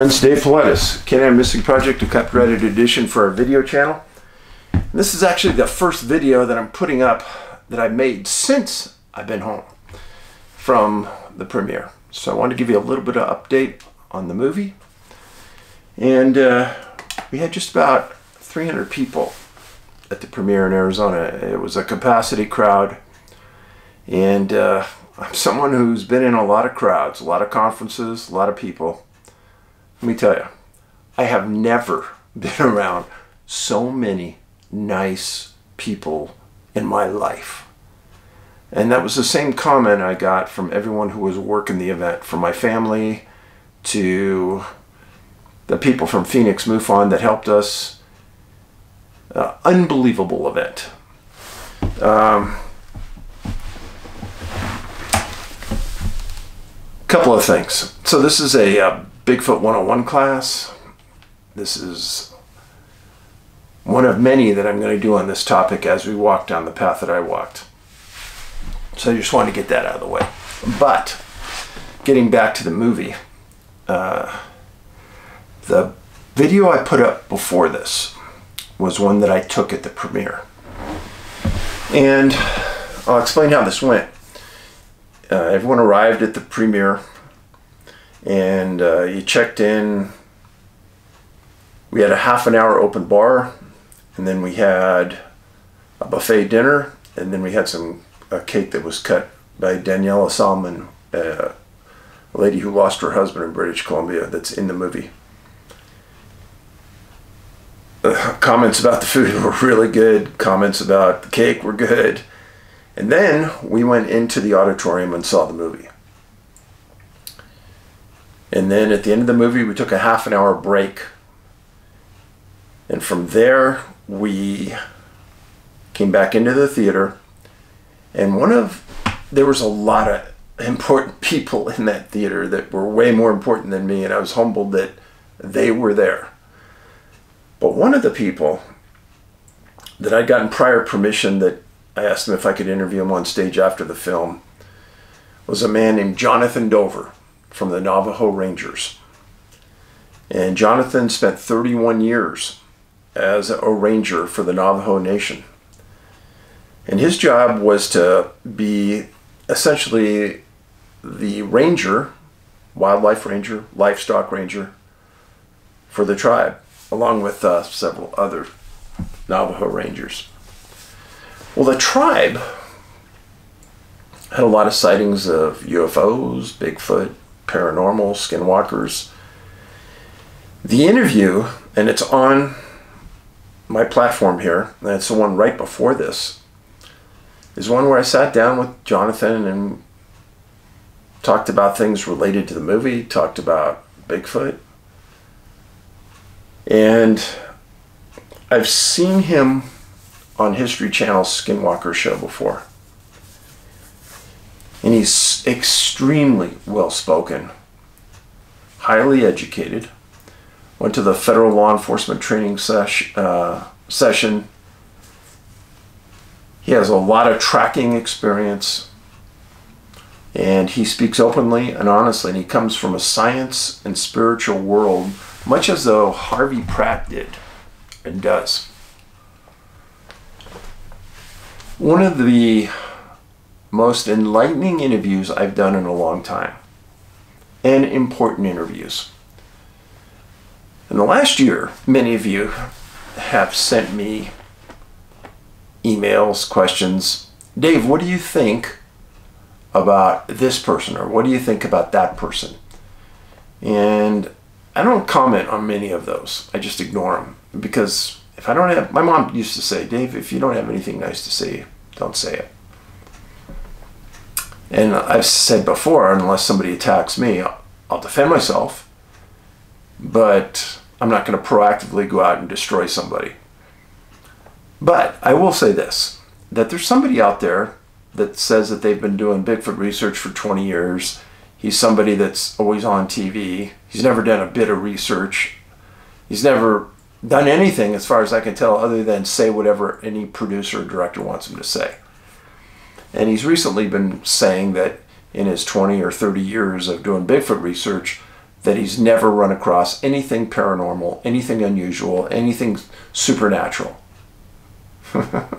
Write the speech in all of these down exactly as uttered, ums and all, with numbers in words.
Dave Paulides, Canam Missing Project, a copyrighted edition for our video channel. And this is actually the first video that I'm putting up that I made since I've been home from the premiere. So I wanted to give you a little bit of update on the movie. And uh, we had just about three hundred people at the premiere in Arizona. It was a capacity crowd. And uh, I'm someone who's been in a lot of crowds, a lot of conferences, a lot of people. Let me tell you, I have never been around so many nice people in my life. And that was the same comment I got from everyone who was working the event, from my family to the people from Phoenix MUFON that helped us. Uh, unbelievable event. Um, couple of things. So this is a... Uh, Bigfoot one oh one class. This is one of many that I'm going to do on this topic as we walk down the path that I walked. So I just wanted to get that out of the way. But getting back to the movie, uh, the video I put up before this was one that I took at the premiere. And I'll explain how this went. Uh, everyone arrived at the premiere. And uh, you checked in. We had a half an hour open bar, and then we had a buffet dinner, and then we had some a cake that was cut by Daniela Salmon, uh, a lady who lost her husband in British Columbia that's in the movie. Uh, comments about the food were really good. Comments about the cake were good. And then we went into the auditorium and saw the movie. And then at the end of the movie, we took a half an hour break. And from there, we came back into the theater. And one of, there was a lot of important people in that theater that were way more important than me. And I was humbled that they were there. But one of the people that I'd gotten prior permission that I asked him if I could interview him on stage after the film was a man named Jonathan Dover from the Navajo Rangers. And Jonathan spent thirty-one years as a ranger for the Navajo Nation. And his job was to be essentially the ranger, wildlife ranger, livestock ranger for the tribe, along with uh, several other Navajo Rangers. Well, the tribe had a lot of sightings of U F Os, Bigfoot, paranormal, skinwalkers. The interview, and it's on my platform here, and it's the one right before this, is one where I sat down with Jonathan and talked about things related to the movie, talked about Bigfoot. And I've seen him on History Channel's Skinwalker show before. And he's extremely well-spoken, highly educated, went to the federal law enforcement training sesh, uh, session. He has a lot of tracking experience, and he speaks openly and honestly, and he comes from a science and spiritual world, much as though Harvey Pratt did and does. One of the most enlightening interviews I've done in a long time, and important interviews. In the last year, many of you have sent me emails, questions. Dave, what do you think about this person, or what do you think about that person? And I don't comment on many of those. I just ignore them, because if I don't have, my mom used to say, Dave, if you don't have anything nice to say, don't say it. And I've said before, unless somebody attacks me, I'll defend myself, but I'm not going to proactively go out and destroy somebody. But I will say this, that there's somebody out there that says that they've been doing Bigfoot research for twenty years. He's somebody that's always on T V. He's never done a bit of research. He's never done anything, as far as I can tell, other than say whatever any producer or director wants him to say. And he's recently been saying that in his twenty or thirty years of doing Bigfoot research, that he's never run across anything paranormal, anything unusual, anything supernatural. Well,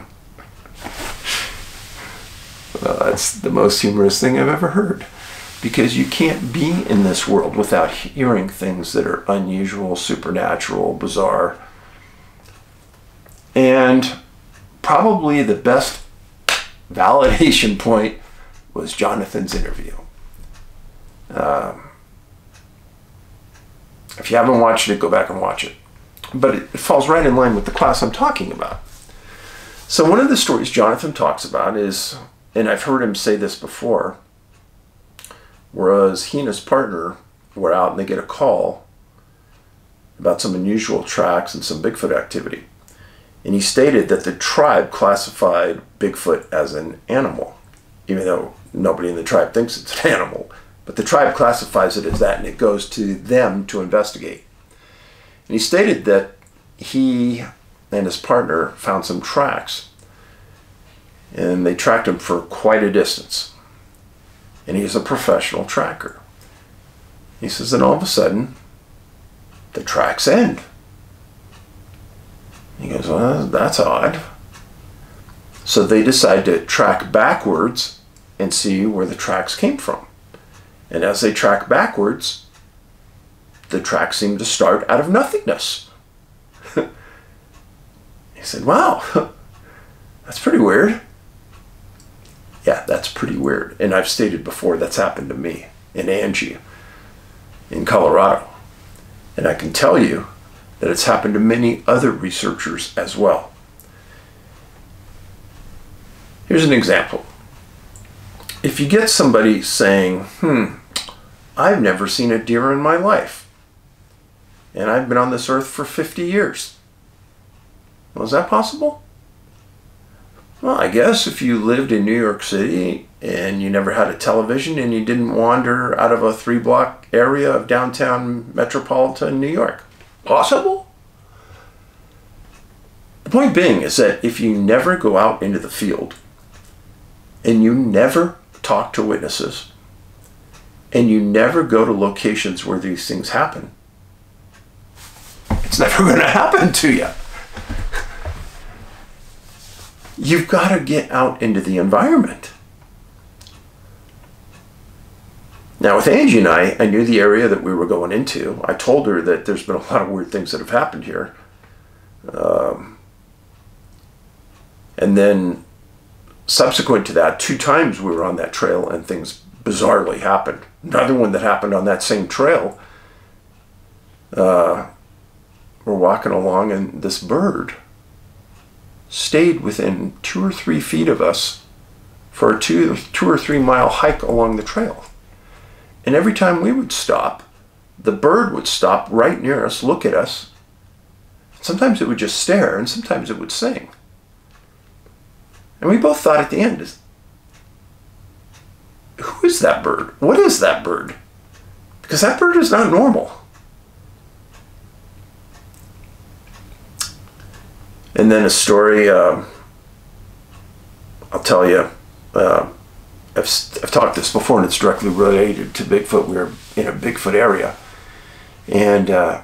that's the most humorous thing I've ever heard, because you can't be in this world without hearing things that are unusual, supernatural, bizarre. And probably the best validation point was Jonathan's interview. Um, if you haven't watched it, go back and watch it. But it, it falls right in line with the class I'm talking about. So one of the stories Jonathan talks about is, and I've heard him say this before, whereas he and his partner were out and they get a call about some unusual tracks and some Bigfoot activity. And he stated that the tribe classified Bigfoot as an animal, even though nobody in the tribe thinks it's an animal. But the tribe classifies it as that, and it goes to them to investigate. And he stated that he and his partner found some tracks, and they tracked him for quite a distance. And he's a professional tracker. He says, and all of a sudden, the tracks end. He goes, well, that's odd. So they decide to track backwards and see where the tracks came from. And as they track backwards, the tracks seem to start out of nothingness. He said, wow, that's pretty weird. Yeah, that's pretty weird. And I've stated before, that's happened to me in Angie in Colorado. And I can tell you that it's happened to many other researchers as well. Here's an example. If you get somebody saying, hmm, I've never seen a deer in my life, and I've been on this earth for fifty years. Well, is that possible? Well, I guess if you lived in New York City and you never had a television and you didn't wander out of a three-block area of downtown metropolitan New York. Possible? The point being is that if you never go out into the field and you never talk to witnesses and you never go to locations where these things happen, it's never going to happen to you. You've got to get out into the environment. Now, with Angie and I, I knew the area that we were going into. I told her that there's been a lot of weird things that have happened here. Um, and then, subsequent to that, two times we were on that trail and things bizarrely happened. Another one that happened on that same trail, uh, we're walking along and this bird stayed within two or three feet of us for a two, two or three mile hike along the trail. And every time we would stop, the bird would stop right near us, look at us. Sometimes it would just stare, and sometimes it would sing. And we both thought at the end, who is that bird? What is that bird? Because that bird is not normal. And then a story, uh, I'll tell you, uh, I've, I've talked this before, and it's directly related to Bigfoot. We were in a Bigfoot area, and uh,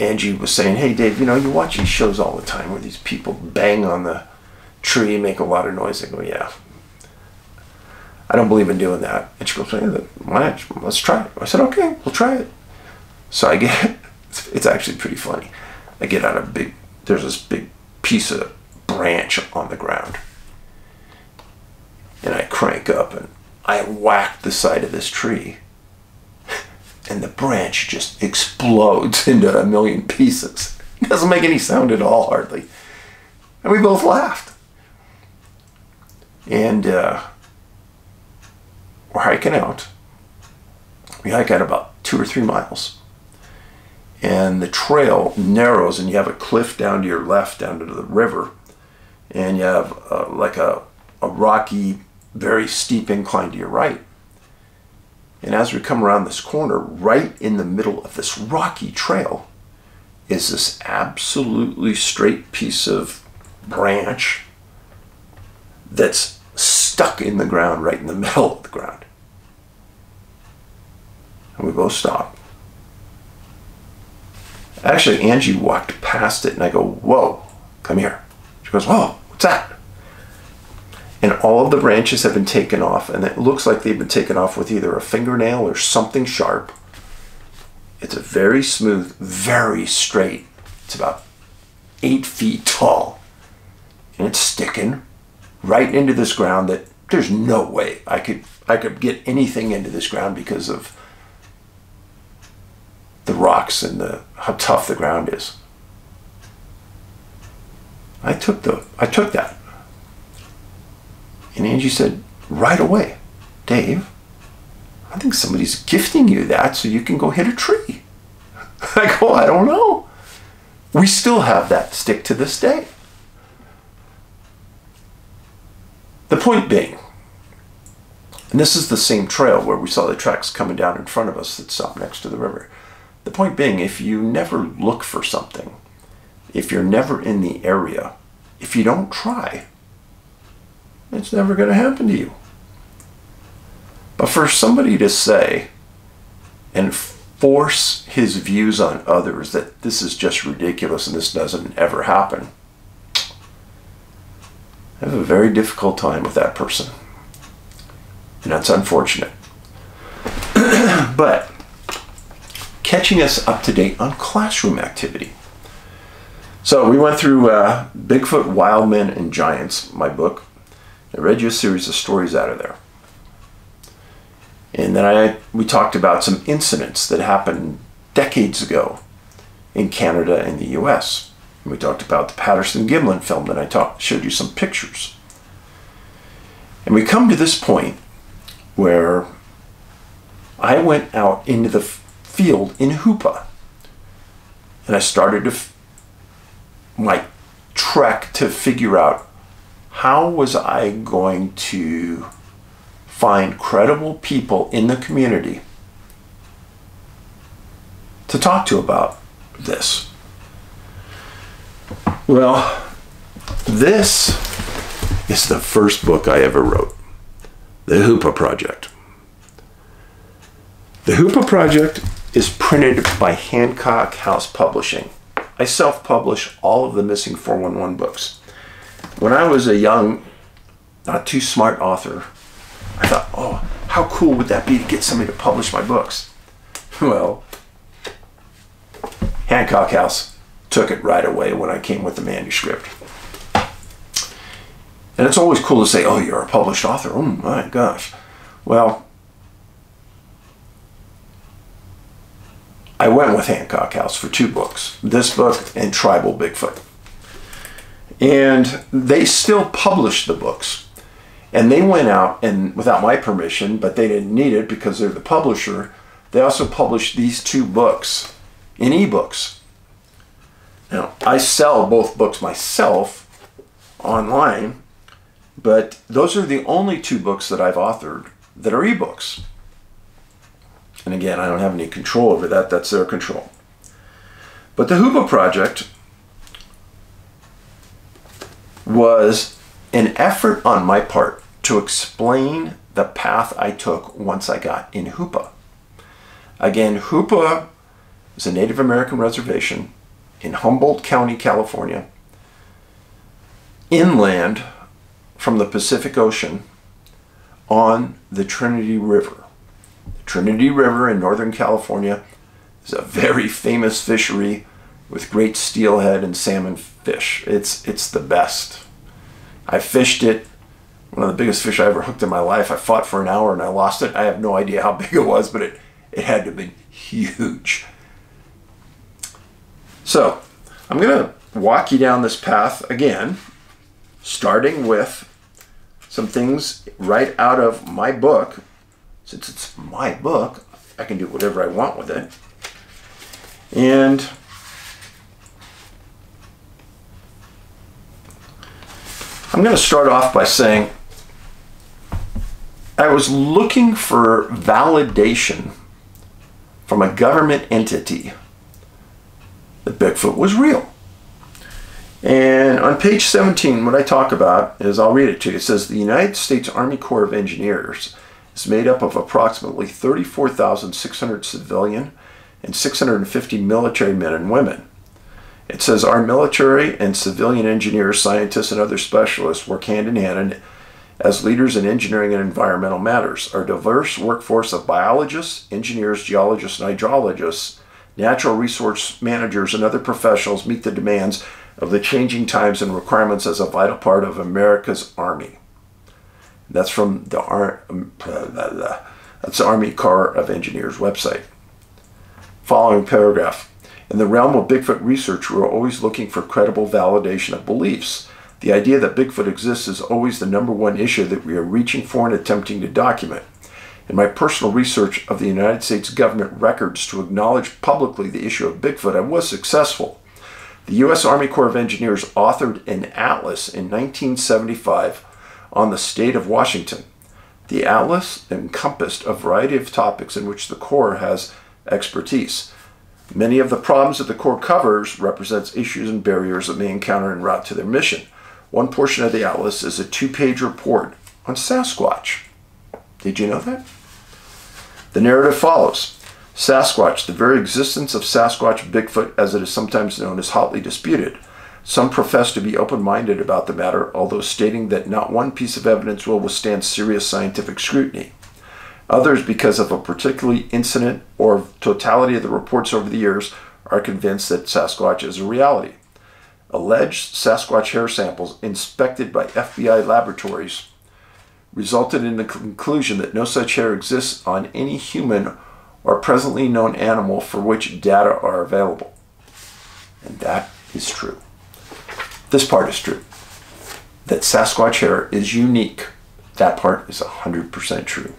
Angie was saying, hey, Dave, you know, you watch these shows all the time where these people bang on the tree, make a lot of noise. I go, yeah, I don't believe in doing that. And she goes, why not? Let's try it. I said, okay, we'll try it. So I get, it's actually pretty funny. I get on a big, there's this big piece of branch on the ground. And I crank up and I whack the side of this tree, and the branch just explodes into a million pieces. It doesn't make any sound at all, hardly. And we both laughed. And uh, we're hiking out. We hike out about two or three miles. And the trail narrows, and you have a cliff down to your left, down to the river. And you have uh, like a, a rocky, very steep incline to your right. And as we come around this corner, right in the middle of this rocky trail is this absolutely straight piece of branch that's stuck in the ground, right in the middle of the ground. And we both stop. Actually, Angie walked past it, and I go, whoa, come here. She goes, whoa, what's that? And all of the branches have been taken off, and it looks like they've been taken off with either a fingernail or something sharp. It's a very smooth, very straight. It's about eight feet tall, and it's sticking right into this ground that there's no way I could, I could get anything into this ground because of the rocks and the how tough the ground is. I took the, I took that. And Angie said, right away, Dave, I think somebody's gifting you that so you can go hit a tree. I go, I don't know. We still have that stick to this day. The point being, and this is the same trail where we saw the tracks coming down in front of us that stopped next to the river. The point being, if you never look for something, if you're never in the area, if you don't try, it's never going to happen to you. But for somebody to say and force his views on others that this is just ridiculous and this doesn't ever happen, I have a very difficult time with that person. And that's unfortunate. But catching us up to date on classroom activity. So we went through uh, Bigfoot, Wild Men, and Giants, my book. I read you a series of stories out of there. And then I, we talked about some incidents that happened decades ago in Canada and the U S. And we talked about the Patterson-Gimlin film, and I talk, showed you some pictures. And we come to this point where I went out into the field in Hoopa. And I started to f my trek to figure out, how was I going to find credible people in the community to talk to about this? Well, this is the first book I ever wrote, The Hoopa Project. The Hoopa Project is printed by Hancock House Publishing. I self-publish all of the missing four one one books. When I was a young, not too smart author, I thought, oh, how cool would that be to get somebody to publish my books? Well, Hancock House took it right away when I came with the manuscript. And it's always cool to say, oh, you're a published author. Oh, my gosh. Well, I went with Hancock House for two books, this book and Tribal Bigfoot. And they still published the books, and they went out and without my permission, but they didn't need it because they're the publisher. They also published these two books in ebooks. Now, I sell both books myself online, but those are the only two books that I've authored that are ebooks. And again, I don't have any control over that. That's their control. But the Hoopa Project was an effort on my part to explain the path I took once I got in Hoopa. Again, Hoopa is a Native American reservation in Humboldt County, California, inland from the Pacific Ocean on the Trinity River. The Trinity River in Northern California is a very famous fishery with great steelhead and salmon fish. It's, it's the best. I fished it, one of the biggest fish I ever hooked in my life. I fought for an hour and I lost it. I have no idea how big it was, but it, it had to have been huge. So I'm gonna walk you down this path again, starting with some things right out of my book. Since it's my book, I can do whatever I want with it. And I'm going to start off by saying I was looking for validation from a government entity that Bigfoot was real. And on page seventeen, what I talk about is, I'll read it to you. It says, the United States Army Corps of Engineers is made up of approximately thirty-four thousand six hundred civilian and six hundred fifty military men and women. It says our military and civilian engineers, scientists, and other specialists work hand in hand as leaders in engineering and environmental matters. Our diverse workforce of biologists, engineers, geologists, and hydrologists, natural resource managers, and other professionals meet the demands of the changing times and requirements as a vital part of America's Army. That's from the, Ar that's the Army Corps of Engineers website. Following paragraph. In the realm of Bigfoot research, we're always looking for credible validation of beliefs. The idea that Bigfoot exists is always the number one issue that we are reaching for and attempting to document. In my personal research of the United States government records to acknowledge publicly the issue of Bigfoot, I was successful. The U S Army Corps of Engineers authored an atlas in nineteen seventy-five on the state of Washington. The atlas encompassed a variety of topics in which the Corps has expertise. Many of the problems that the Corps covers represents issues and barriers that may encounter en route to their mission. One portion of the atlas is a two-page report on Sasquatch. Did you know that? The narrative follows. Sasquatch, the very existence of Sasquatch Bigfoot as it is sometimes known, is hotly disputed. Some profess to be open-minded about the matter, although stating that not one piece of evidence will withstand serious scientific scrutiny. Others, because of a particular incident or totality of the reports over the years, are convinced that Sasquatch is a reality. Alleged Sasquatch hair samples inspected by F B I laboratories resulted in the conclusion that no such hair exists on any human or presently known animal for which data are available. And that is true. This part is true. That Sasquatch hair is unique. That part is one hundred percent true.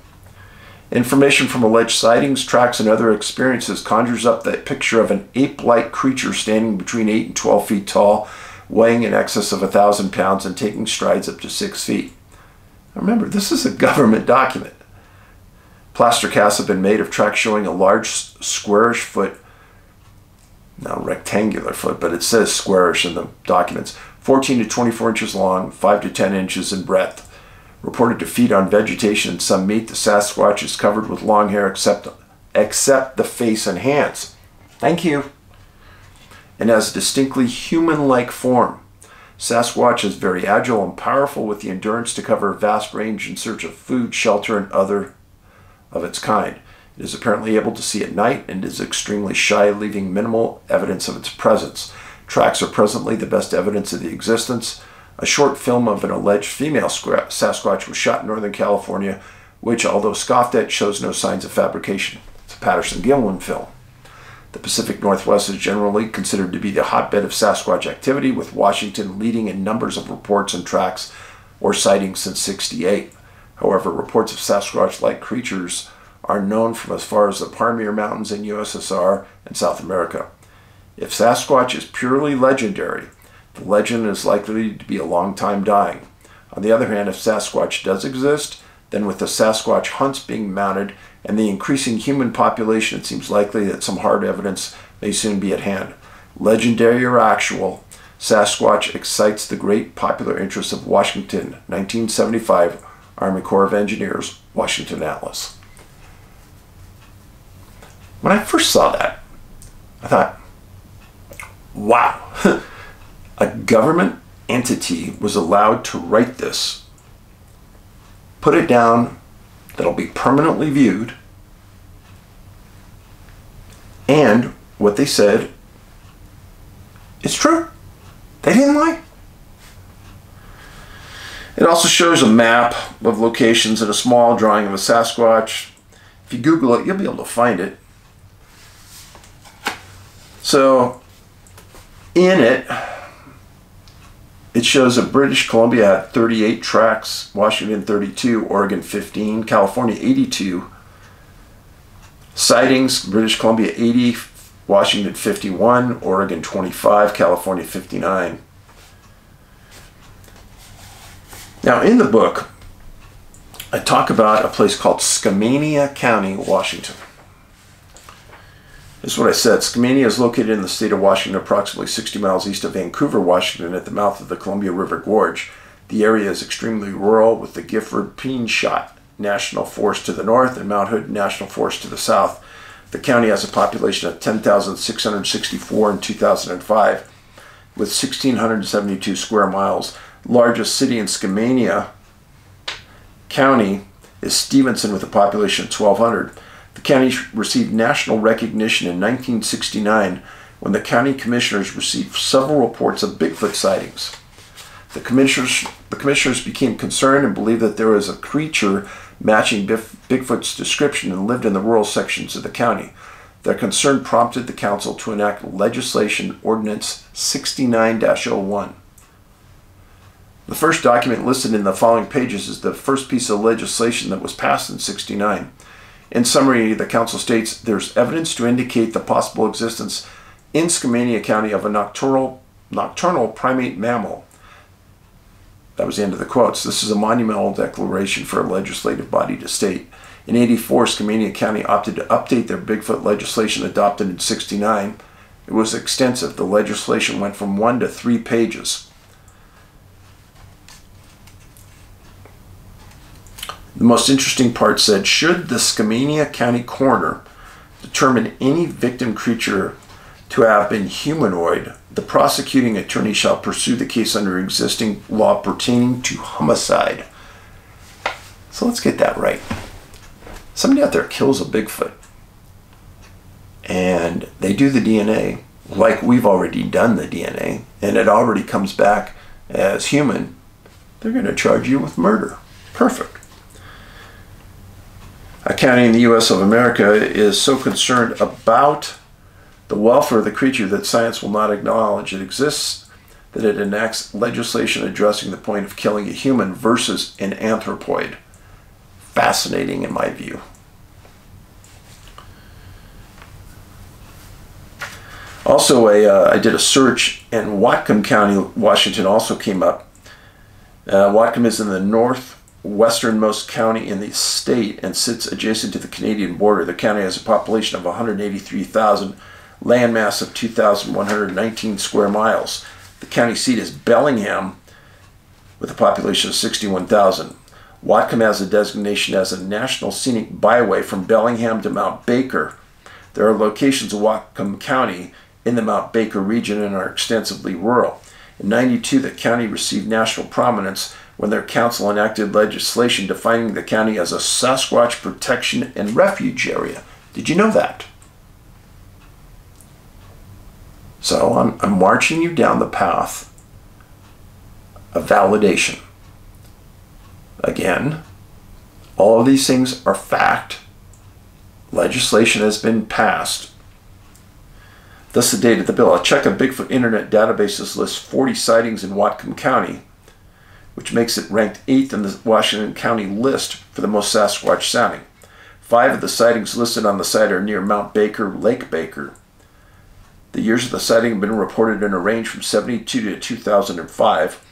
Information from alleged sightings, tracks, and other experiences conjures up that picture of an ape-like creature standing between eight and twelve feet tall, weighing in excess of one thousand pounds and taking strides up to six feet. Now remember, this is a government document. Plaster casts have been made of tracks showing a large squarish foot, now rectangular foot, but it says squarish in the documents, fourteen to twenty-four inches long, five to ten inches in breadth. Reported to feed on vegetation and some meat, the Sasquatch is covered with long hair except, except the face and hands. Thank you. And has a distinctly human-like form. Sasquatch is very agile and powerful with the endurance to cover a vast range in search of food, shelter, and other of its kind. It is apparently able to see at night and is extremely shy, leaving minimal evidence of its presence. Tracks are presently the best evidence of the existence. A short film of an alleged female Sasquatch was shot in Northern California, which, although scoffed at, shows no signs of fabrication. It's a Patterson-Gimlin film. The Pacific Northwest is generally considered to be the hotbed of Sasquatch activity, with Washington leading in numbers of reports and tracks or sightings since sixty-eight. However, reports of Sasquatch-like creatures are known from as far as the Pamir Mountains in U S S R and South America. If Sasquatch is purely legendary, the legend is likely to be a long time dying. On the other hand, if Sasquatch does exist, then with the Sasquatch hunts being mounted and the increasing human population, it seems likely that some hard evidence may soon be at hand. Legendary or actual, Sasquatch excites the great popular interest of Washington, nineteen seventy-five, Army Corps of Engineers, Washington Atlas. When I first saw that, I thought, wow. A government entity was allowed to write this, put it down, that'll be permanently viewed, and what they said is true. They didn't lie. It also shows a map of locations and a small drawing of a Sasquatch. If you Google it, you'll be able to find it. So, in it, it shows that British Columbia had thirty-eight tracks, Washington thirty-two, Oregon fifteen, California eighty-two. Sightings, British Columbia eighty, Washington fifty-one, Oregon twenty-five, California fifty-nine. Now in the book, I talk about a place called Skamania County, Washington. This is what I said. Skamania is located in the state of Washington, approximately sixty miles east of Vancouver, Washington, at the mouth of the Columbia River Gorge. The area is extremely rural, with the Gifford Pinchot National Forest to the north and Mount Hood National Forest to the south. The county has a population of ten thousand six hundred sixty-four in two thousand five, with one thousand six hundred seventy-two square miles. Largest city in Skamania County is Stevenson, with a population of twelve hundred. The county received national recognition in nineteen sixty-nine when the county commissioners received several reports of Bigfoot sightings. The commissioners, the commissioners became concerned and believed that there was a creature matching Bigfoot's description and lived in the rural sections of the county. Their concern prompted the council to enact legislation, Ordinance sixty-nine dash oh one. The first document listed in the following pages is the first piece of legislation that was passed in sixty-nine. In summary, the council states, there's evidence to indicate the possible existence in Skamania County of a nocturnal, nocturnal primate mammal. That was the end of the quotes. This is a monumental declaration for a legislative body to state. In eighty-four, Skamania County opted to update their Bigfoot legislation adopted in sixty-nine. It was extensive. The legislation went from one to three pages. The most interesting part said, should the Skamania County coroner determine any victim creature to have been humanoid, the prosecuting attorney shall pursue the case under existing law pertaining to homicide. So let's get that right. Somebody out there kills a Bigfoot and they do the D N A, like we've already done the D N A, and it already comes back as human. They're going to charge you with murder. Perfect. A county in the U S of America is so concerned about the welfare of the creature that science will not acknowledge it exists, that it enacts legislation addressing the point of killing a human versus an anthropoid. Fascinating in my view. Also, a, uh, I did a search, and Whatcom County, Washington also came up. Uh, Whatcom is in the northwesternmost county in the state and sits adjacent to the Canadian border. The county has a population of one hundred eighty-three thousand. Landmass of two thousand one hundred nineteen square miles. The county seat is Bellingham, with a population of sixty-one thousand. Whatcom has a designation as a national scenic byway from Bellingham to Mount Baker. There are locations of Whatcom County in the Mount Baker region and are extensively rural. In ninety-two, the county received national prominence when their council enacted legislation defining the county as a Sasquatch protection and refuge area. Did you know that? So I'm, I'm marching you down the path of validation. Again, all of these things are fact. Legislation has been passed. Thus, the date of the bill. A check of Bigfoot Internet databases lists forty sightings in Whatcom County, which makes it ranked eighth in the Washington County list for the most Sasquatch sounding. Five of the sightings listed on the site are near Mount Baker, Lake Baker. The years of the sighting have been reported in a range from seventy-two to two thousand five.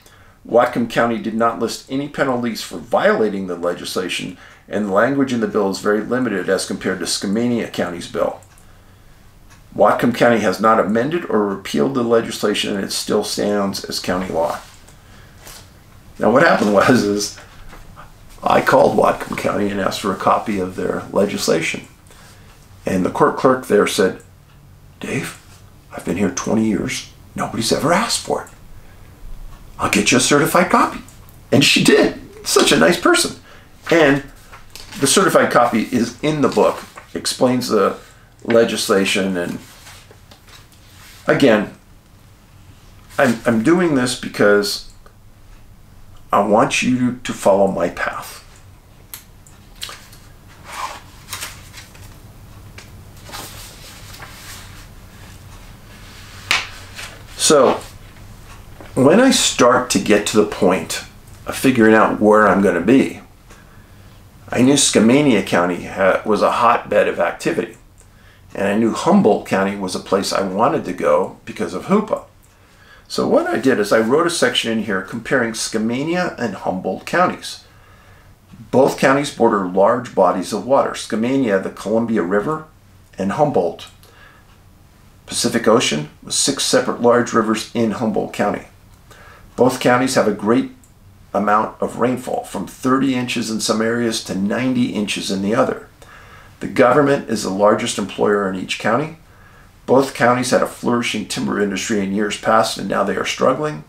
Whatcom County did not list any penalties for violating the legislation, and the language in the bill is very limited as compared to Skamania County's bill. Whatcom County has not amended or repealed the legislation, and it still stands as county law. Now what happened was is I called Whatcom County and asked for a copy of their legislation. And the court clerk there said, Dave, I've been here twenty years. Nobody's ever asked for it. I'll get you a certified copy. And she did. Such a nice person. And the certified copy is in the book. Explains the legislation. And again, I'm, I'm doing this because I want you to follow my path. So, when I start to get to the point of figuring out where I'm going to be, I knew Skamania County was a hotbed of activity. And I knew Humboldt County was a place I wanted to go because of Hoopa. So what I did is I wrote a section in here comparing Skamania and Humboldt counties. Both counties border large bodies of water. Skamania, the Columbia River, and Humboldt. Pacific Ocean, with six separate large rivers in Humboldt County. Both counties have a great amount of rainfall, from thirty inches in some areas to ninety inches in the other. The government is the largest employer in each county. Both counties had a flourishing timber industry in years past, and now they are struggling.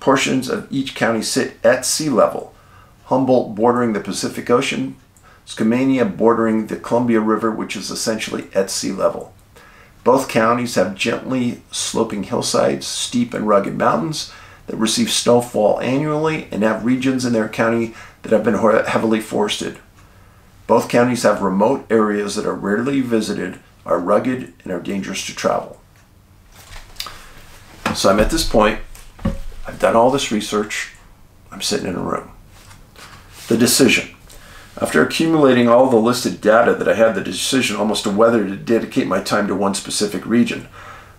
Portions of each county sit at sea level, Humboldt bordering the Pacific Ocean, Skamania bordering the Columbia River, which is essentially at sea level. Both counties have gently sloping hillsides, steep and rugged mountains that receive snowfall annually, and have regions in their county that have been heavily forested. Both counties have remote areas that are rarely visited, are rugged, and are dangerous to travel. So I'm at this point, I've done all this research, I'm sitting in a room. The decision. After accumulating all the listed data that I had, the decision almost to whether to dedicate my time to one specific region.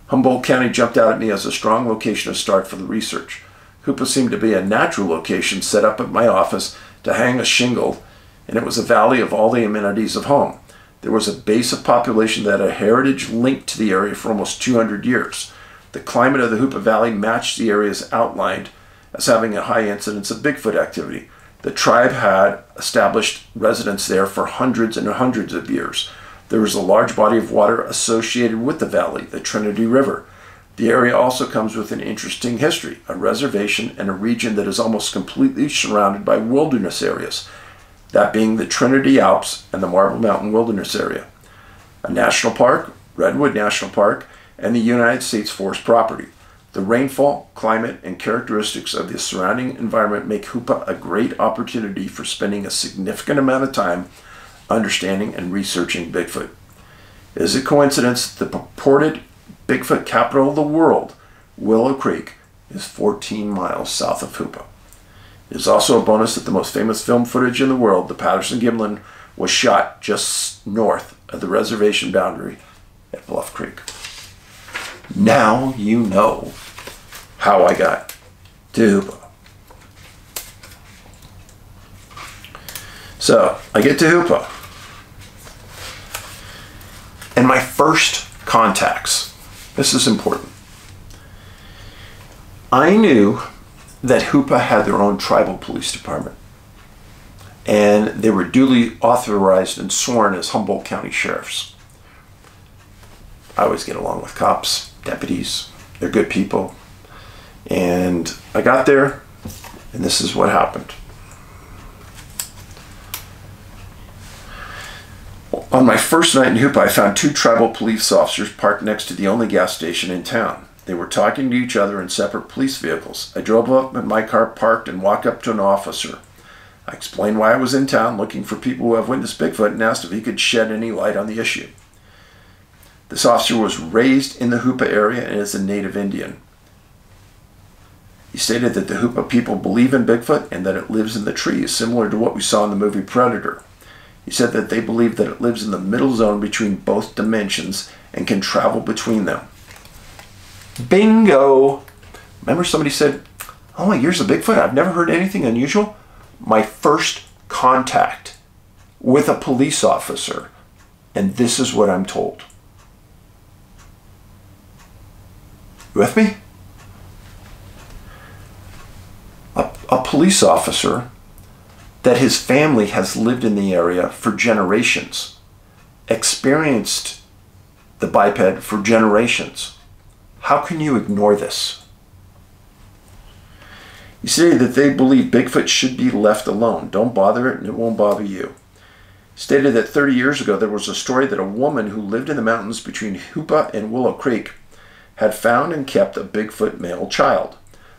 Humboldt County jumped out at me as a strong location to start for the research. Hoopa seemed to be a natural location set up at my office to hang a shingle, and it was a valley of all the amenities of home. There was a base of population that had a heritage linked to the area for almost two hundred years. The climate of the Hoopa Valley matched the areas outlined as having a high incidence of Bigfoot activity. The tribe had established residents there for hundreds and hundreds of years. There was a large body of water associated with the valley, the Trinity River. The area also comes with an interesting history, a reservation, and a region that is almost completely surrounded by wilderness areas, that being the Trinity Alps and the Marble Mountain Wilderness Area, a national park, Redwood National Park, and the United States Forest property. The rainfall, climate, and characteristics of the surrounding environment make Hoopa a great opportunity for spending a significant amount of time understanding and researching Bigfoot. Is it coincidence that the purported Bigfoot capital of the world, Willow Creek, is fourteen miles south of Hoopa? It is also a bonus that the most famous film footage in the world, the Patterson-Gimlin, was shot just north of the reservation boundary at Bluff Creek. Now you know how I got to Hoopa. So, I get to Hoopa. And my first contacts, this is important. I knew that Hoopa had their own tribal police department, and they were duly authorized and sworn as Humboldt County sheriffs. I always get along with cops, deputies, they're good people. And I got there, and this is what happened. On my first night in Hoopa, I found two tribal police officers parked next to the only gas station in town. They were talking to each other in separate police vehicles. I drove up and my car parked and walked up to an officer. I explained why I was in town looking for people who have witnessed Bigfoot and asked if he could shed any light on the issue. This officer was raised in the Hoopa area and is a native Indian. He stated that the Hoopa people believe in Bigfoot and that it lives in the trees, similar to what we saw in the movie Predator. He said that they believe that it lives in the middle zone between both dimensions and can travel between them. Bingo! Remember somebody said, oh, here's a Bigfoot, I've never heard anything unusual. My first contact with a police officer, and this is what I'm told. You with me? A, a police officer that his family has lived in the area for generations, experienced the biped for generations. How can you ignore this? You say that they believe Bigfoot should be left alone. Don't bother it and it won't bother you. Stated that thirty years ago there was a story that a woman who lived in the mountains between Hoopa and Willow Creek had found and kept a Bigfoot male child.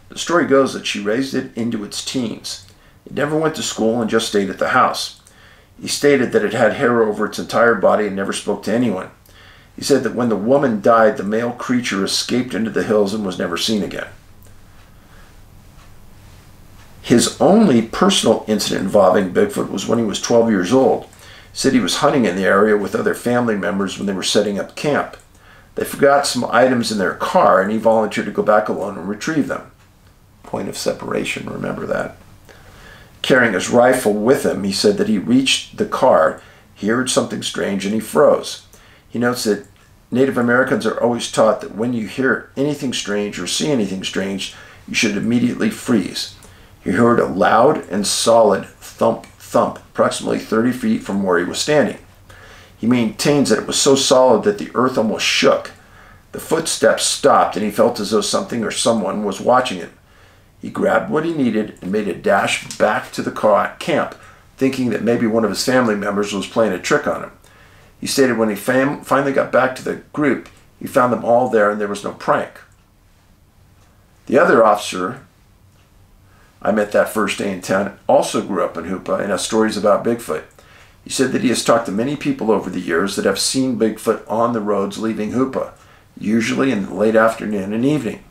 The story goes that she raised it into its teens. It never went to school and just stayed at the house. He stated that it had hair over its entire body and never spoke to anyone. He said that when the woman died, the male creature escaped into the hills and was never seen again. His only personal incident involving Bigfoot was when he was twelve years old. He said he was hunting in the area with other family members when they were setting up camp. They forgot some items in their car and he volunteered to go back alone and retrieve them. Point of separation, remember that. Carrying his rifle with him, he said that he reached the car, he heard something strange, and he froze. He notes that Native Americans are always taught that when you hear anything strange or see anything strange, you should immediately freeze. He heard a loud and solid thump, thump, approximately thirty feet from where he was standing. He maintains that it was so solid that the earth almost shook. The footsteps stopped, and he felt as though something or someone was watching him. He grabbed what he needed and made a dash back to the camp, thinking that maybe one of his family members was playing a trick on him. He stated when he fam finally got back to the group, he found them all there and there was no prank. The other officer I met that first day in town also grew up in Hoopa and has stories about Bigfoot. He said that he has talked to many people over the years that have seen Bigfoot on the roads leaving Hoopa, usually in the late afternoon and evening.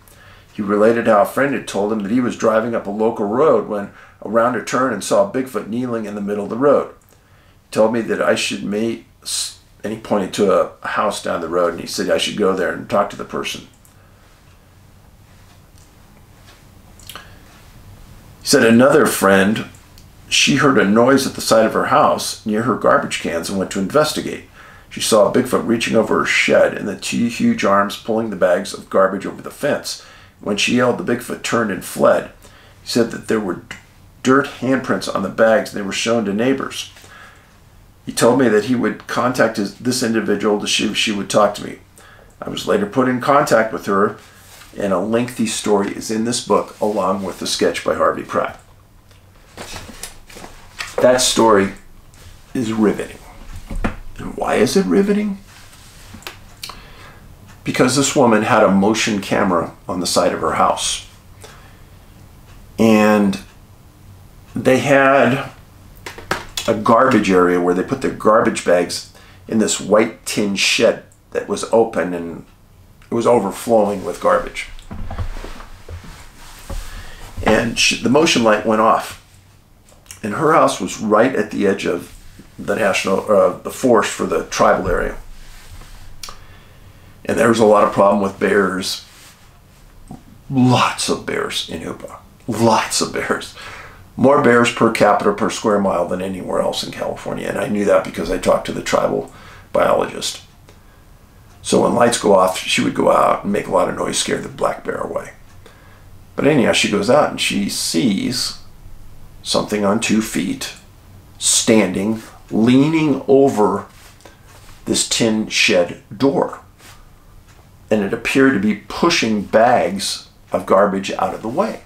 He related how a friend had told him that he was driving up a local road when around a turn and saw Bigfoot kneeling in the middle of the road. He told me that I should meet, and he pointed to a house down the road, and he said I should go there and talk to the person. He said another friend, she heard a noise at the side of her house near her garbage cans and went to investigate. She saw Bigfoot reaching over her shed and the two huge arms pulling the bags of garbage over the fence. When she yelled, the Bigfoot turned and fled. He said that there were dirt handprints on the bags, and they were shown to neighbors. He told me that he would contact his, this individual to see if she would talk to me. I was later put in contact with her, and a lengthy story is in this book, along with the sketch by Harvey Pratt. That story is riveting. And why is it riveting? Because this woman had a motion camera on the side of her house. And they had a garbage area where they put their garbage bags in this white tin shed that was open and it was overflowing with garbage. And she, the motion light went off. And her house was right at the edge of the national, uh, the forest for the tribal area. And there was a lot of problem with bears. Lots of bears in Hoopa. Lots of bears. More bears per capita per square mile than anywhere else in California. And I knew that because I talked to the tribal biologist. So when lights go off, she would go out and make a lot of noise, scare the black bear away. But anyhow, she goes out and she sees something on two feet, standing, leaning over this tin shed door. And it appeared to be pushing bags of garbage out of the way.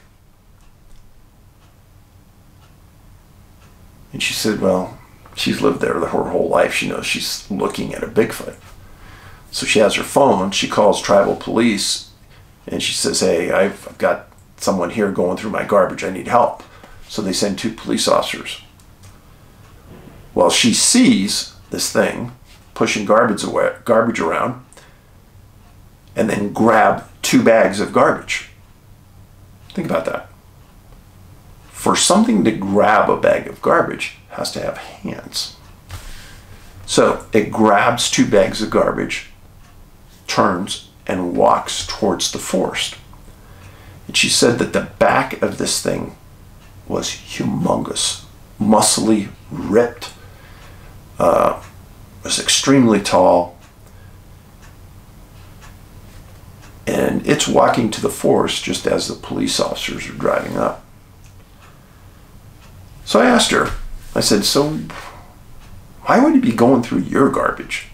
And she said, well, she's lived there her whole life. She knows she's looking at a Bigfoot. So she has her phone. She calls tribal police, and she says, hey, I've got someone here going through my garbage. I need help. So they send two police officers. Well, she sees this thing pushing garbage away, garbage around, and then grab two bags of garbage. Think about that. For something to grab a bag of garbage, it has to have hands. So it grabs two bags of garbage, turns, and walks towards the forest. And she said that the back of this thing was humongous, muscly, ripped, uh, was extremely tall, and it's walking to the forest just as the police officers are driving up. So I asked her, I said, so why would he be going through your garbage?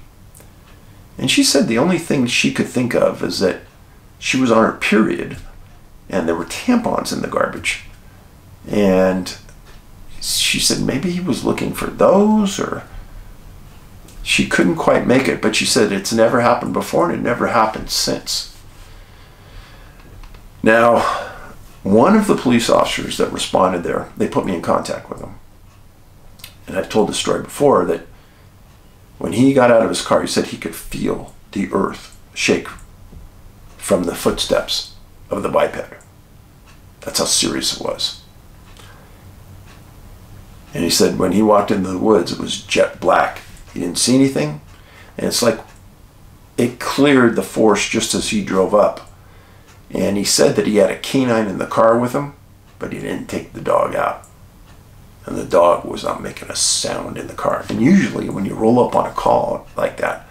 And she said the only thing she could think of is that she was on her period and there were tampons in the garbage. And she said maybe he was looking for those, or she couldn't quite make it, but she said it's never happened before and it never happened since. Now, one of the police officers that responded there, they put me in contact with him. And I've told this story before that when he got out of his car, he said he could feel the earth shake from the footsteps of the biped. That's how serious it was. And he said when he walked into the woods, it was jet black. He didn't see anything. And it's like it cleared the forest just as he drove up. And he said that he had a canine in the car with him, but he didn't take the dog out. And the dog was not making a sound in the car. And usually when you roll up on a call like that,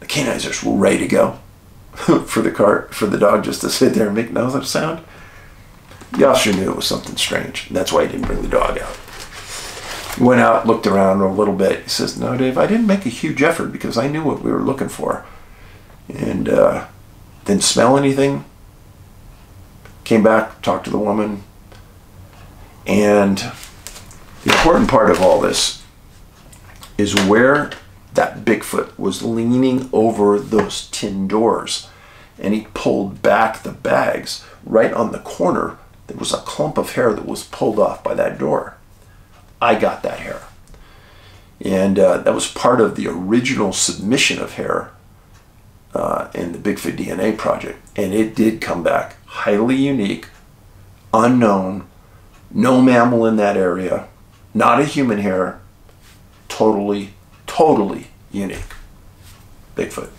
the canines are ready to go for the car, for the dog just to sit there and make no other sound. The officer knew it was something strange. And that's why he didn't bring the dog out. Went out, looked around a little bit. He says, no, Dave, I didn't make a huge effort because I knew what we were looking for. And uh, didn't smell anything. Came back, talked to the woman. And the important part of all this is where that Bigfoot was leaning over those tin doors. And he pulled back the bags. Right on the corner, there was a clump of hair that was pulled off by that door. I got that hair. And uh, that was part of the original submission of hair uh, in the Bigfoot D N A project. And it did come back. Highly unique, unknown, no mammal in that area, not a human hair, totally, totally unique. Bigfoot.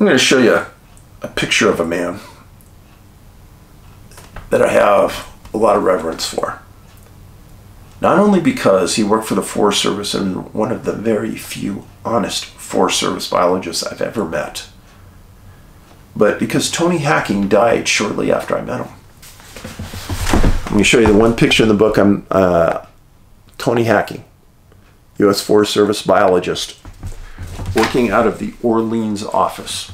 I'm going to show you a picture of a man that I have a lot of reverence for. Not only because he worked for the Forest Service and one of the very few honest Forest Service biologists I've ever met, but because Tony Hacking died shortly after I met him. I'm going to show you the one picture in the book. I'm uh, Tony Hacking, U S Forest Service biologist, working out of the Orleans office.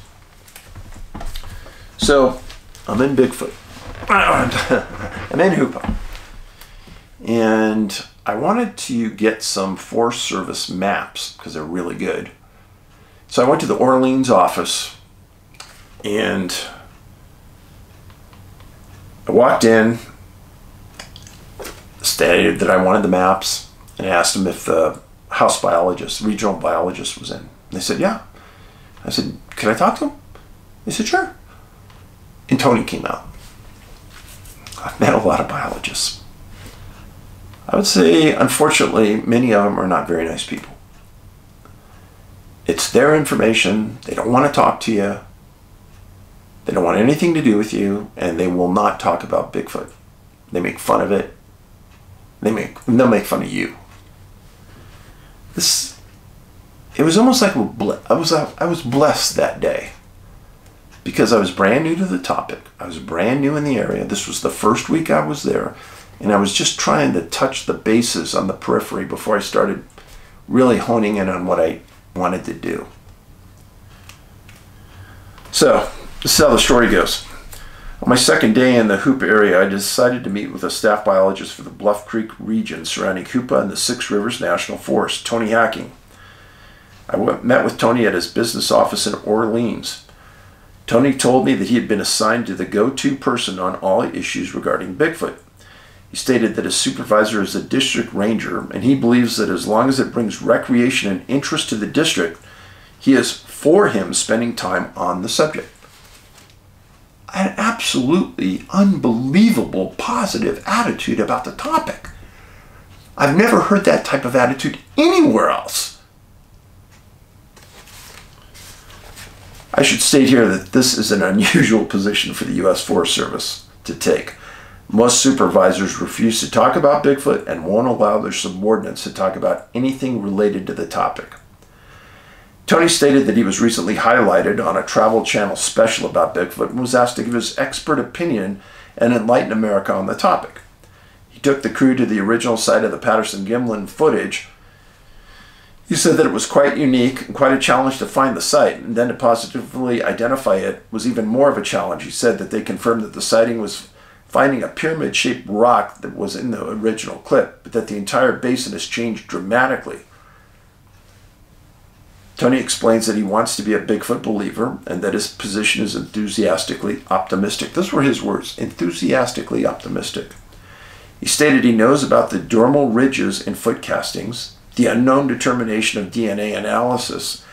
So I'm in Bigfoot. I'm in Hoopa. And I wanted to get some Forest Service maps because they're really good. So I went to the Orleans office and I walked in, stated that I wanted the maps, and asked them if the house biologist, regional biologist was in. They said, yeah. I said, can I talk to him? They said, sure. And Tony came out. I've met a lot of biologists. I would say, unfortunately, many of them are not very nice people. It's their information. They don't want to talk to you. They don't want anything to do with you, and they will not talk about Bigfoot. They make fun of it. They make, they'll make fun of you. This... It was almost like I was, I was blessed that day because I was brand new to the topic. I was brand new in the area. This was the first week I was there, and I was just trying to touch the bases on the periphery before I started really honing in on what I wanted to do. So this is how the story goes. On my second day in the Hoopa area, I decided to meet with a staff biologist for the Bluff Creek region surrounding Hoopa and the Six Rivers National Forest, Tony Hacking. I met with Tony at his business office in Orleans. Tony told me that he had been assigned to the go-to person on all issues regarding Bigfoot. He stated that his supervisor is a district ranger, and he believes that as long as it brings recreation and interest to the district, he is for him spending time on the subject. An absolutely unbelievable positive attitude about the topic. I've never heard that type of attitude anywhere else. I should state here that this is an unusual position for the U S Forest Service to take. Most supervisors refuse to talk about Bigfoot and won't allow their subordinates to talk about anything related to the topic. Tony stated that he was recently highlighted on a Travel Channel special about Bigfoot and was asked to give his expert opinion and enlighten America on the topic. He took the crew to the original site of the Patterson-Gimlin footage. He said that it was quite unique and quite a challenge to find the site, and then to positively identify it was even more of a challenge. He said that they confirmed that the sighting was finding a pyramid-shaped rock that was in the original clip, but that the entire basin has changed dramatically. Tony explains that he wants to be a Bigfoot believer and that his position is enthusiastically optimistic. Those were his words, enthusiastically optimistic. He stated he knows about the dermal ridges in foot castings, the unknown determination of D N A analysis,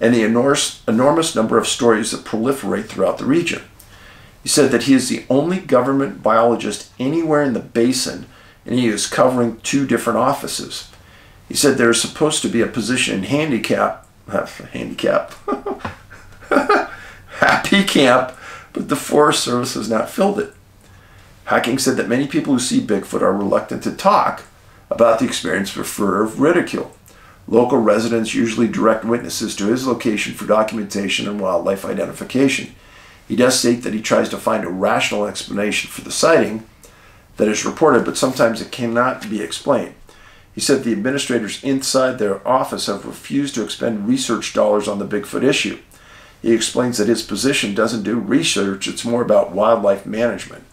and the enormous, enormous number of stories that proliferate throughout the region. He said that he is the only government biologist anywhere in the basin, and he is covering two different offices. He said there is supposed to be a position in handicap, uh, handicap, happy camp, but the Forest Service has not filled it. Hacking said that many people who see Bigfoot are reluctant to talk about the experience for fear of ridicule. Local residents usually direct witnesses to his location for documentation and wildlife identification. He does state that he tries to find a rational explanation for the sighting that is reported, but sometimes it cannot be explained. He said the administrators inside their office have refused to expend research dollars on the Bigfoot issue. He explains that his position doesn't do research, it's more about wildlife management.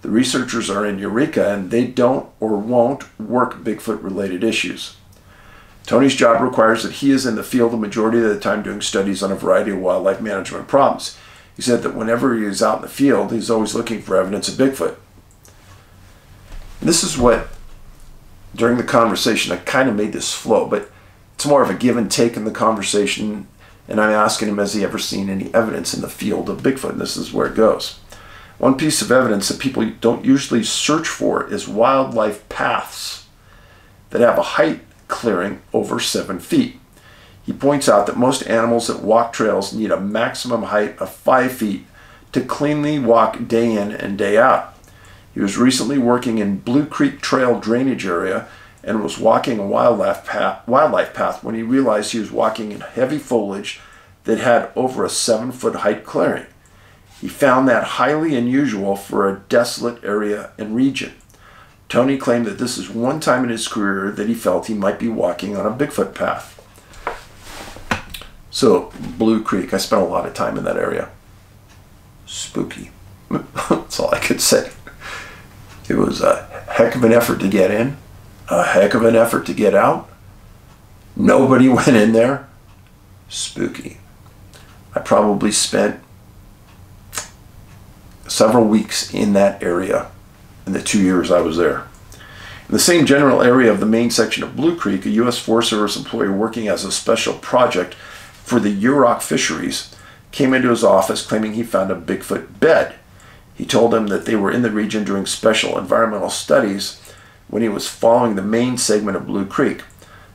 The researchers are in Eureka and they don't or won't work Bigfoot-related issues. Tony's job requires that he is in the field the majority of the time doing studies on a variety of wildlife management problems. He said that whenever he is out in the field, he's always looking for evidence of Bigfoot. And this is what, during the conversation, I kind of made this flow, but it's more of a give and take in the conversation, and I'm asking him, has he ever seen any evidence in the field of Bigfoot? And this is where it goes. One piece of evidence that people don't usually search for is wildlife paths that have a height clearing over seven feet. He points out that most animals that walk trails need a maximum height of five feet to cleanly walk day in and day out. He was recently working in Blue Creek Trail drainage area and was walking a wildlife path, wildlife path when he realized he was walking in heavy foliage that had over a seven-foot height clearing. He found that highly unusual for a desolate area and region. Tony claimed that this is one time in his career that he felt he might be walking on a Bigfoot path. So, Blue Creek, I spent a lot of time in that area. Spooky. That's all I could say. It was a heck of an effort to get in. A heck of an effort to get out. Nobody went in there. Spooky. I probably spent several weeks in that area in the two years I was there. In the same general area of the main section of Blue Creek, a U S Forest Service employee working as a special project for the Yurok fisheries came into his office claiming he found a Bigfoot bed. He told him that they were in the region doing special environmental studies when he was following the main segment of Blue Creek.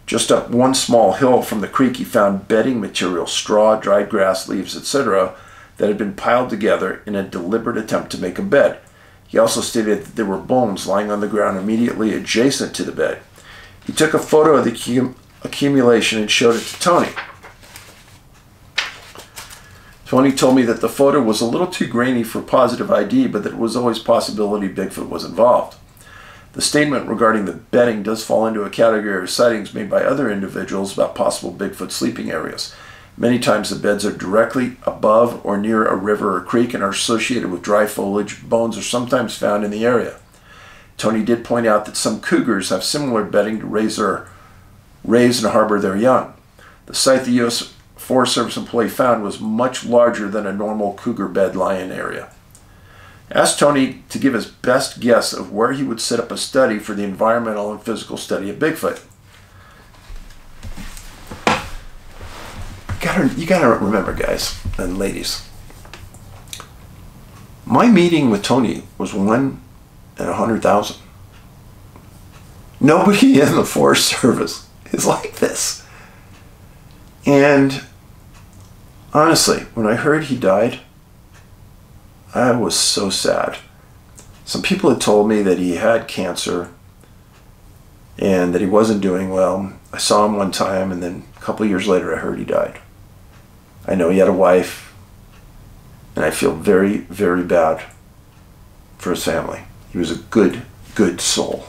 Just up one small hill from the creek, he found bedding material, straw, dried grass, leaves, et cetera, that had been piled together in a deliberate attempt to make a bed. He also stated that there were bones lying on the ground immediately adjacent to the bed. He took a photo of the accumulation and showed it to Tony. Tony told me that the photo was a little too grainy for positive I D, but that it was always a possibility Bigfoot was involved. The statement regarding the bedding does fall into a category of sightings made by other individuals about possible Bigfoot sleeping areas. Many times the beds are directly above or near a river or creek and are associated with dry foliage. Bones are sometimes found in the area. Tony did point out that some cougars have similar bedding to raise, their, raise and harbor their young. The site the U S Forest Service employee found was much larger than a normal cougar bed lion area. I asked Tony to give his best guess of where he would set up a study for the environmental and physical study of Bigfoot. You gotta remember, guys and ladies, my meeting with Tony was one in a hundred thousand. Nobody in the Forest Service is like this. And honestly, when I heard he died, I was so sad. Some people had told me that he had cancer and that he wasn't doing well. I saw him one time, and then a couple of years later I heard he died. I know he had a wife, and I feel very, very bad for his family. He was a good, good soul.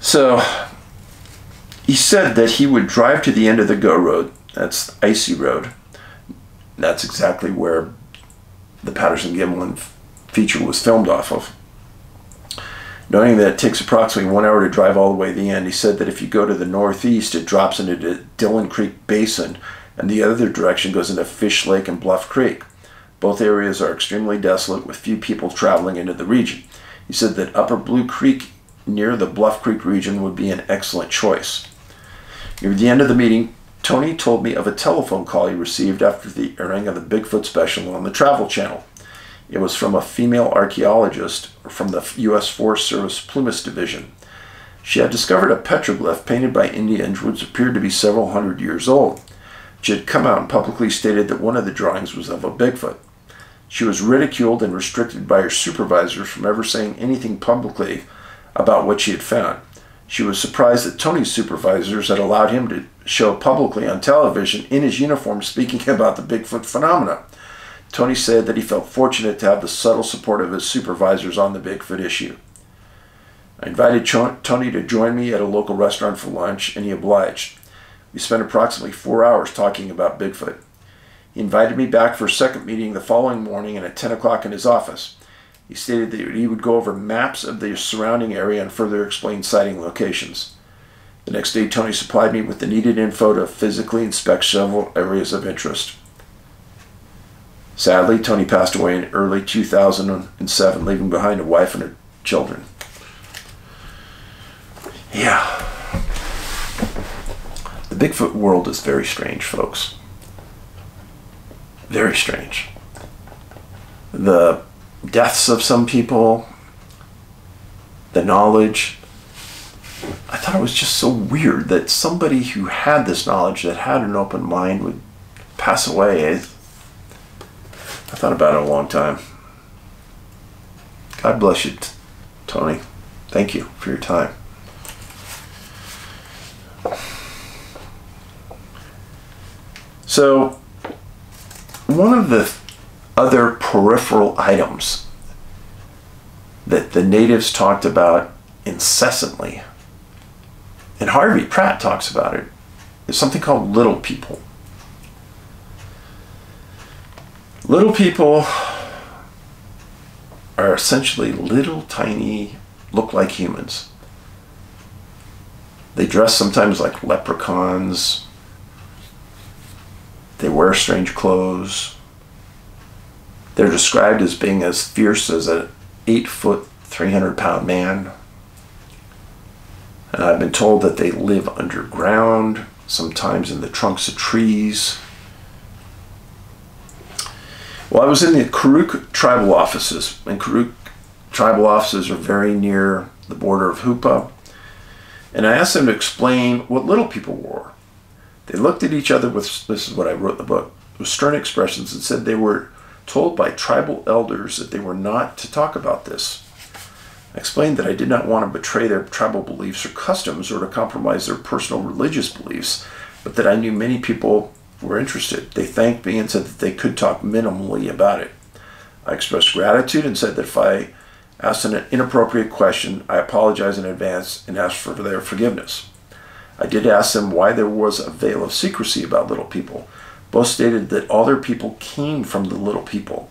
So he said that he would drive to the end of the Go Road. That's the icy road. That's exactly where the Patterson-Gimlin feature was filmed off of. Knowing that it takes approximately one hour to drive all the way to the end, he said that if you go to the northeast, it drops into the Dillon Creek Basin, and the other direction goes into Fish Lake and Bluff Creek. Both areas are extremely desolate, with few people traveling into the region. He said that Upper Blue Creek near the Bluff Creek region would be an excellent choice. Near the end of the meeting, Tony told me of a telephone call he received after the airing of the Bigfoot special on the Travel Channel. It was from a female archaeologist from the U S Forest Service Plumas Division. She had discovered a petroglyph painted by Indians which appeared to be several hundred years old. She had come out and publicly stated that one of the drawings was of a Bigfoot. She was ridiculed and restricted by her supervisors from ever saying anything publicly about what she had found. She was surprised that Tony's supervisors had allowed him to show publicly on television in his uniform speaking about the Bigfoot phenomena. Tony said that he felt fortunate to have the subtle support of his supervisors on the Bigfoot issue. I invited Tony to join me at a local restaurant for lunch, and he obliged. We spent approximately four hours talking about Bigfoot. He invited me back for a second meeting the following morning and at ten o'clock in his office. He stated that he would go over maps of the surrounding area and further explain sighting locations. The next day, Tony supplied me with the needed info to physically inspect several areas of interest. Sadly, Tony passed away in early two thousand seven, leaving behind a wife and her children. Yeah. The Bigfoot world is very strange, folks. Very strange. The deaths of some people, the knowledge. I thought it was just so weird that somebody who had this knowledge, that had an open mind, would pass away. I thought about it a long time. God bless you, Tony. Thank you for your time. So, one of the other peripheral items that the natives talked about incessantly, and Harvey Pratt talks about it, is something called little people. Little people are essentially little, tiny, look like humans. They dress sometimes like leprechauns. They wear strange clothes. They're described as being as fierce as an eight foot, three hundred pound man. And I've been told that they live underground, sometimes in the trunks of trees. Well, I was in the Karuk tribal offices, and Karuk tribal offices are very near the border of Hoopa, and I asked them to explain what little people wore. They looked at each other with, this is what I wrote in the book, with stern expressions, and said they were told by tribal elders that they were not to talk about this. I explained that I did not want to betray their tribal beliefs or customs or to compromise their personal religious beliefs, but that I knew many people were interested. They thanked me and said that they could talk minimally about it. I expressed gratitude and said that if I asked an inappropriate question, I apologized in advance and asked for their forgiveness. I did ask them why there was a veil of secrecy about little people. Both stated that all their people came from the little people.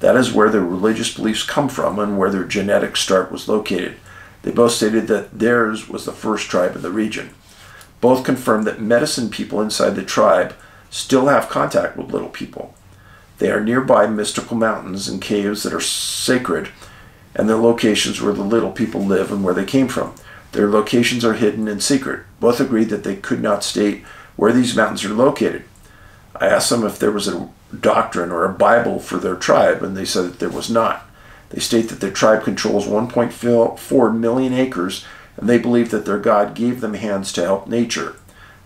That is where their religious beliefs come from and where their genetic start was located. They both stated that theirs was the first tribe in the region. Both confirmed that medicine people inside the tribe still have contact with little people. They are nearby mystical mountains and caves that are sacred, and their locations where the little people live and where they came from. Their locations are hidden and secret. Both agreed that they could not state where these mountains are located. I asked them if there was a doctrine or a Bible for their tribe, and they said that there was not. They state that their tribe controls one point four million acres, and they believe that their God gave them hands to help nature.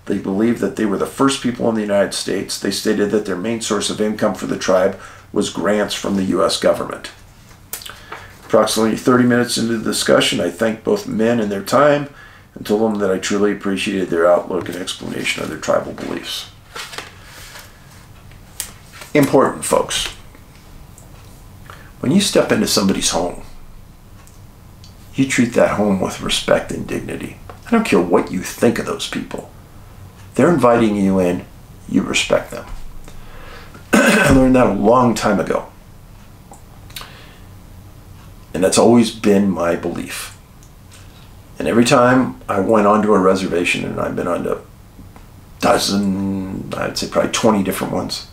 They believe that they were the first people in the United States. They stated that their main source of income for the tribe was grants from the U S government. Approximately thirty minutes into the discussion, I thanked both men and their time and told them that I truly appreciated their outlook and explanation of their tribal beliefs. Important, folks. When you step into somebody's home, you treat that home with respect and dignity. I don't care what you think of those people. They're inviting you in, you respect them. I learned that a long time ago. And that's always been my belief. And every time I went onto a reservation, and I've been onto a dozen, I'd say probably twenty different ones,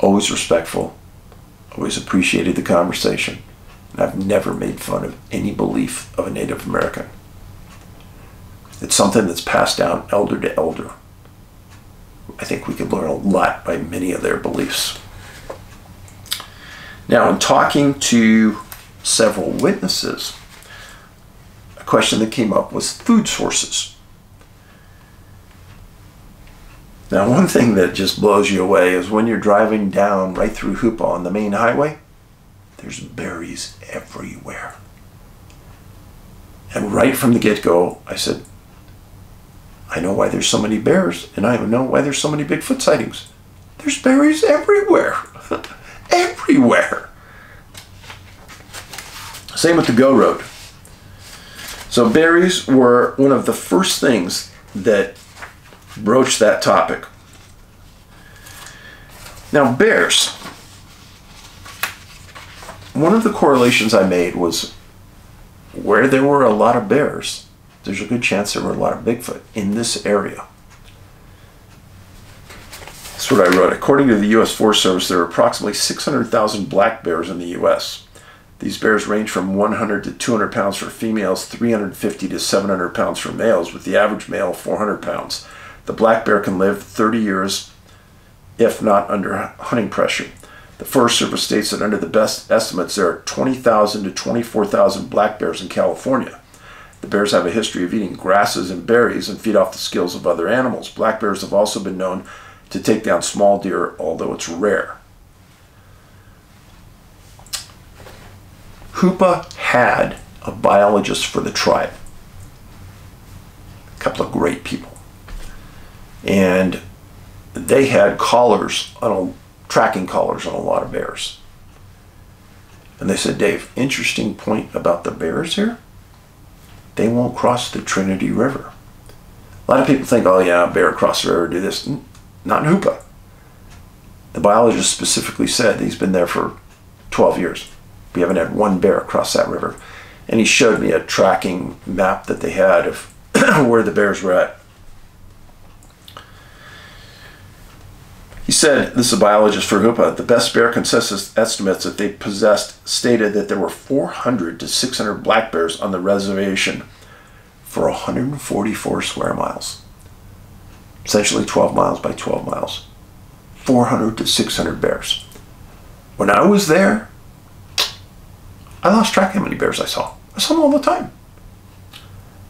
always respectful, always appreciated the conversation. And I've never made fun of any belief of a Native American. It's something that's passed down elder to elder. I think we could learn a lot by many of their beliefs. Now, in talking to several witnesses, a question that came up was food sources. Now, one thing that just blows you away is when you're driving down right through Hoopa on the main highway, there's berries everywhere. And right from the get-go, I said, I know why there's so many bears, and I know why there's so many Bigfoot sightings. There's berries everywhere. Everywhere. Same with the Go Road. So berries were one of the first things that broached that topic. Now bears. One of the correlations I made was where there were a lot of bears, there's a good chance there were a lot of Bigfoot in this area. That's what I wrote. According to the U S Forest Service, there are approximately six hundred thousand black bears in the U S These bears range from one hundred to two hundred pounds for females, three hundred fifty to seven hundred pounds for males, with the average male four hundred pounds. The black bear can live thirty years if not under hunting pressure. The Forest Service states that under the best estimates, there are twenty thousand to twenty-four thousand black bears in California. The bears have a history of eating grasses and berries and feed off the skills of other animals. Black bears have also been known to take down small deer, although it's rare. Hoopa had a biologist for the tribe, a couple of great people, and they had collars on a, tracking collars on a lot of bears. And they said, Dave, interesting point about the bears here. They won't cross the Trinity River. A lot of people think, oh yeah, bear cross the river, do this. Not in Hoopa. The biologist specifically said he's been there for twelve years. We haven't had one bear across that river. And he showed me a tracking map that they had of where the bears were at. He said, this is a biologist for Hoopa, the best bear consensus estimates that they possessed stated that there were four hundred to six hundred black bears on the reservation for one hundred forty-four square miles. Essentially twelve miles by twelve miles. four hundred to six hundred bears. When I was there, I lost track of how many bears I saw. I saw them all the time.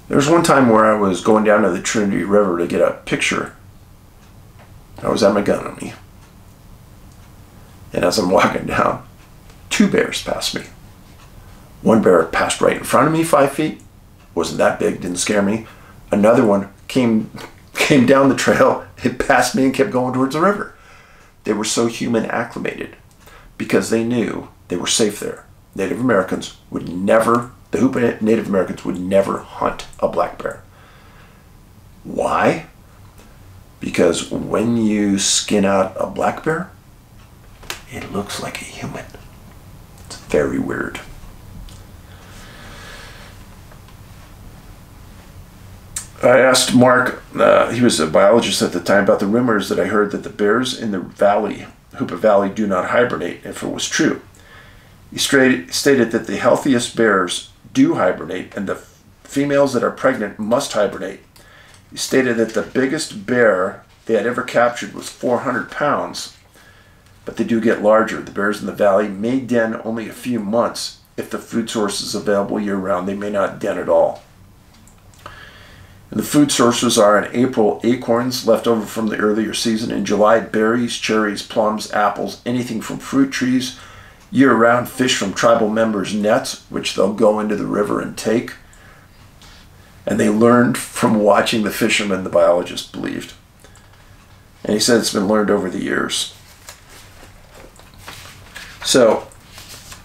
There was one time where I was going down to the Trinity River to get a picture. I was having my gun on me. And as I'm walking down, two bears passed me. One bear passed right in front of me, five feet. Wasn't that big, didn't scare me. Another one came, came down the trail, it passed me and kept going towards the river. They were so human acclimated because they knew they were safe there. Native Americans would never, the Hoopa Native Americans would never hunt a black bear. Why? Because when you skin out a black bear, it looks like a human. It's very weird. I asked Mark, uh, he was a biologist at the time, about the rumors that I heard that the bears in the valley, Hoopa Valley, do not hibernate, if it was true. He stated that the healthiest bears do hibernate and the females that are pregnant must hibernate. He stated that the biggest bear they had ever captured was four hundred pounds, but they do get larger. The bears in the valley may den only a few months. If the food source is available year-round, they may not den at all. And the food sources are in April, acorns left over from the earlier season. In July, berries, cherries, plums, apples, anything from fruit trees. Year-round, fish from tribal members' nets, which they'll go into the river and take. And they learned from watching the fishermen, the biologist believed. And he said it's been learned over the years. So,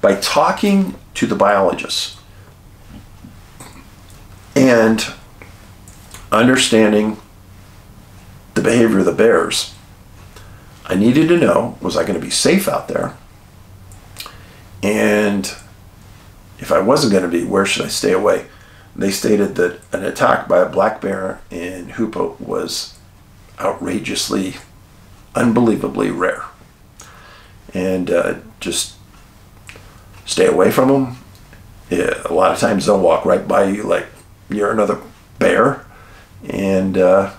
by talking to the biologists and understanding the behavior of the bears, I needed to know, was I going to be safe out there? And if I wasn't going to be, where should I stay away? They stated that an attack by a black bear in Hoopa was outrageously, unbelievably rare. And uh, just stay away from them. Yeah, a lot of times they'll walk right by you like you're another bear. And uh,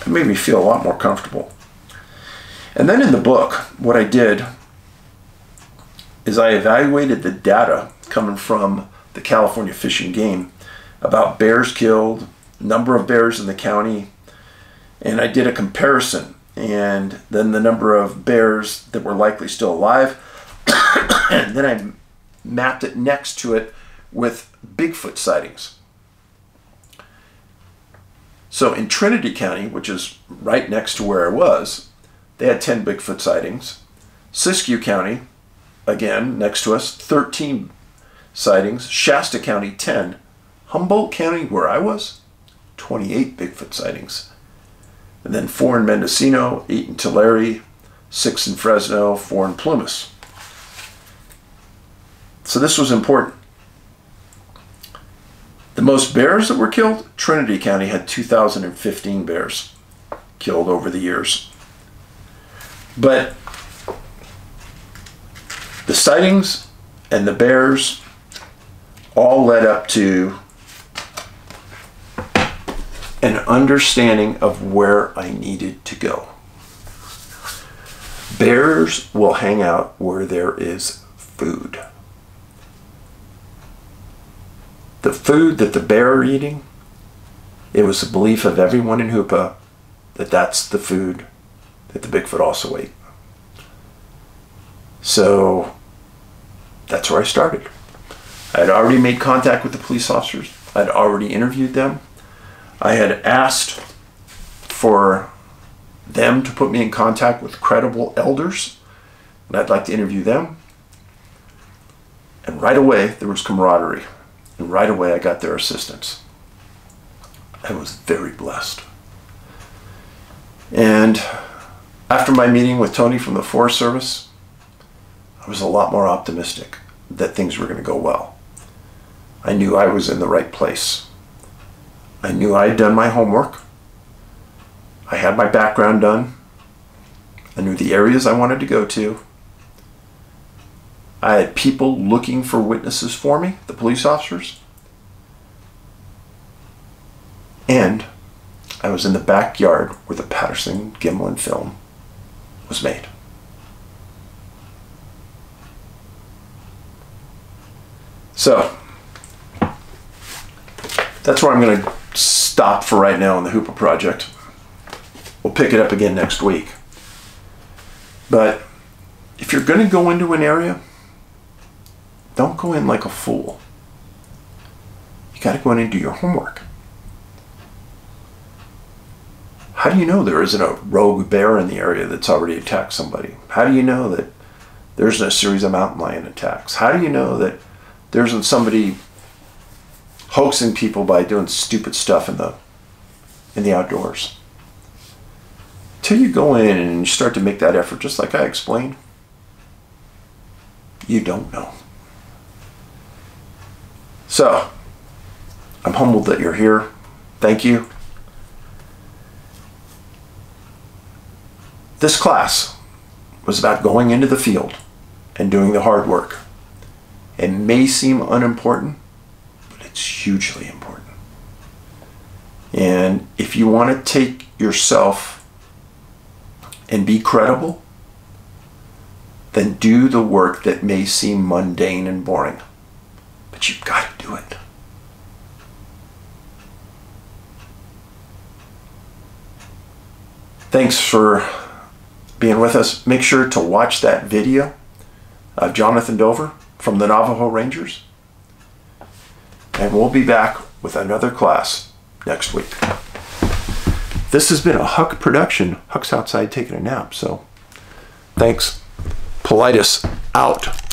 it made me feel a lot more comfortable. And then in the book, what I did is I evaluated the data coming from the California Fish and Game about bears killed, number of bears in the county, and I did a comparison, and then the number of bears that were likely still alive, and then I mapped it next to it with Bigfoot sightings. So in Trinity County, which is right next to where I was, they had ten Bigfoot sightings. Siskiyou County, again, next to us, thirteen sightings. Shasta County, ten. Humboldt County, where I was, twenty-eight Bigfoot sightings. And then four in Mendocino, eight in Tulare, six in Fresno, four in Plumas. So this was important. The most bears that were killed, Trinity County had two thousand fifteen bears killed over the years. But the sightings and the bears all led up to an understanding of where I needed to go. Bears will hang out where there is food. The food that the bear are eating, it was the belief of everyone in Hoopa that that's the food that the Bigfoot also ate. So that's where I started. I had already made contact with the police officers. I'd already interviewed them. I had asked for them to put me in contact with credible elders, and I'd like to interview them. And right away, there was camaraderie. And right away, I got their assistance. I was very blessed. And after my meeting with Tony from the Forest Service, I was a lot more optimistic that things were going to go well. I knew I was in the right place. I knew I had done my homework. I had my background done. I knew the areas I wanted to go to. I had people looking for witnesses for me, the police officers. And I was in the backyard where the Patterson-Gimlin film was made. So that's where I'm going to stop for right now on the Hoopa Project. We'll pick it up again next week. But if you're going to go into an area, don't go in like a fool. You got to go in and do your homework. How do you know there isn't a rogue bear in the area that's already attacked somebody? How do you know that there isn't a series of mountain lion attacks? How do you know that there isn't somebody hoaxing people by doing stupid stuff in the in the outdoors? Till you go in and you start to make that effort, just like I explained, you don't know. So, I'm humbled that you're here. Thank you. This class was about going into the field and doing the hard work. It may seem unimportant, but it's hugely important. And if you want to take yourself and be credible, then do the work that may seem mundane and boring. But you've got to do it. Thanks for being with us. Make sure to watch that video of Jonathan Dover from the Navajo Rangers. And we'll be back with another class next week. This has been a Huck production. Huck's outside taking a nap, so thanks. Paulides out.